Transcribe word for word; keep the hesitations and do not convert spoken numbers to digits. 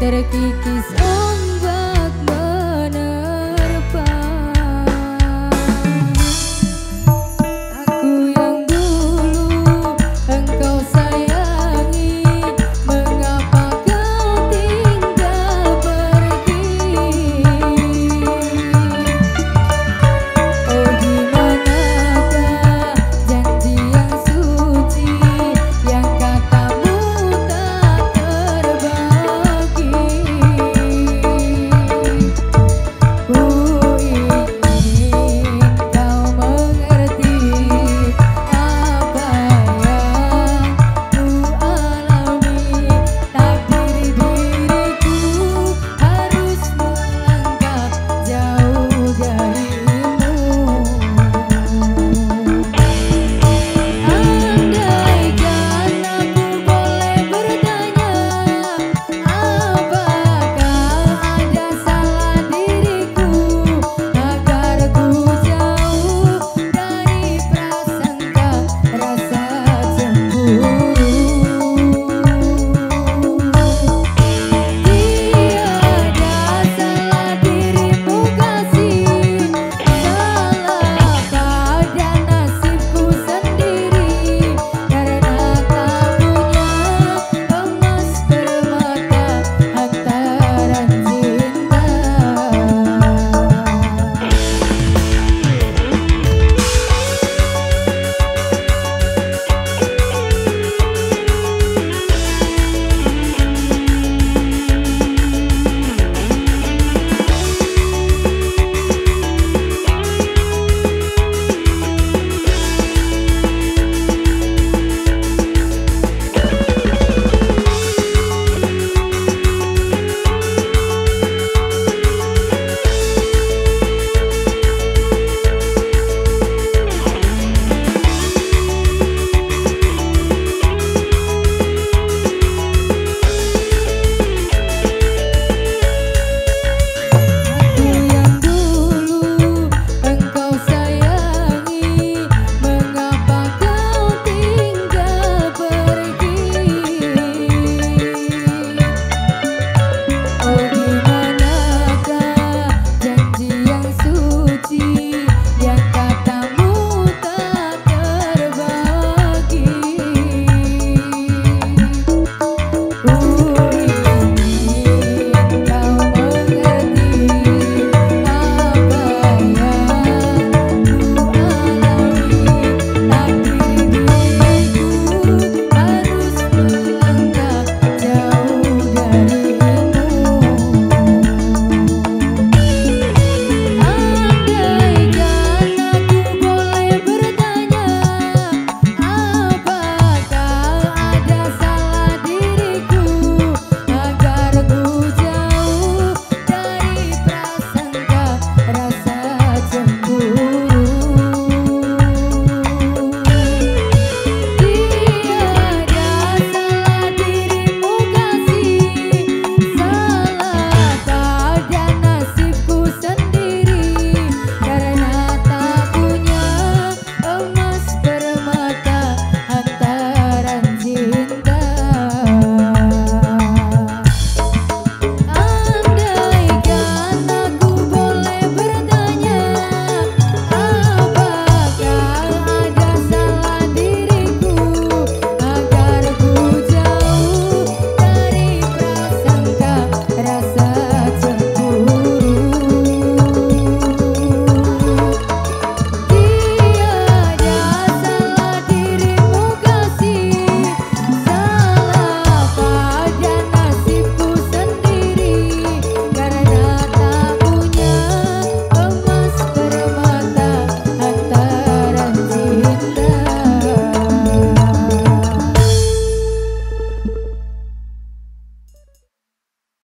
Terkikis.